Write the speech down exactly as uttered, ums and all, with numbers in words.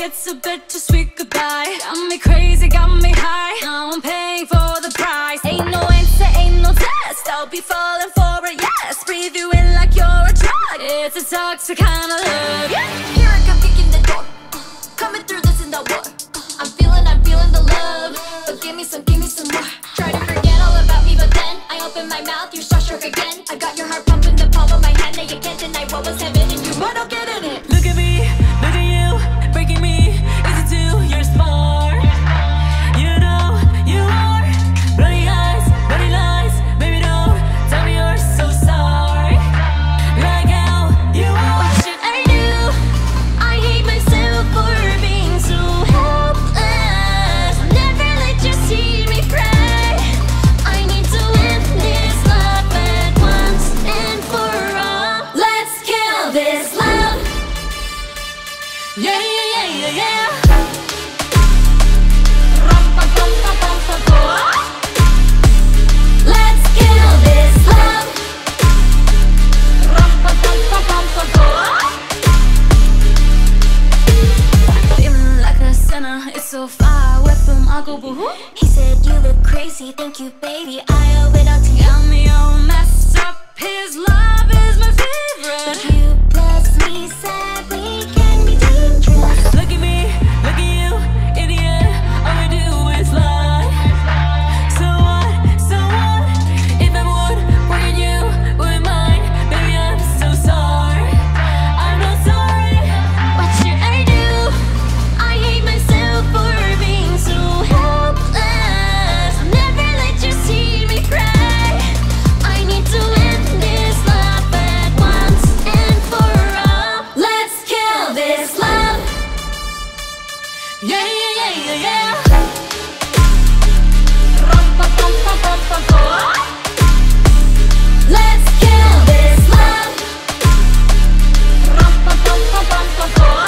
it's a bittersweet goodbye. Got me crazy, got me high, now I'm paying for the price. Ain't no answer, ain't no test, I'll be falling for a yes. Breathe you in like you're a drug, it's a toxic kind of love, yeah. Here I come kicking the door, uh, coming through this in the war. uh, I'm feeling, I'm feeling the love, but give me some, give me some more. Try to forget all about me, but then I open my mouth, you start stroke again. I got your heart pumping, the palm of my hand, now you can't deny what was heaven and you, but don't get in it. Look at me, look at you, breaking me into two, you're smart. You know you are, bloody eyes, bloody lies. Baby don't tell me you're so sorry, like how you are. What should I do? I hate myself for being so helpless. Never let you see me cry. I need to live this life at once and for all. Let's kill this love. Yeah, yeah, yeah, yeah, yeah. Let's kill this love. Feeling like a sinner, it's so far away from our goal, but who? He said you look crazy, thank you baby, I owe it all to you. Got me all messed up, his love is my favorite, but you plus me said we can be dangerous. Look at me, look at you, idiot, all we do is love. Let's kill this love.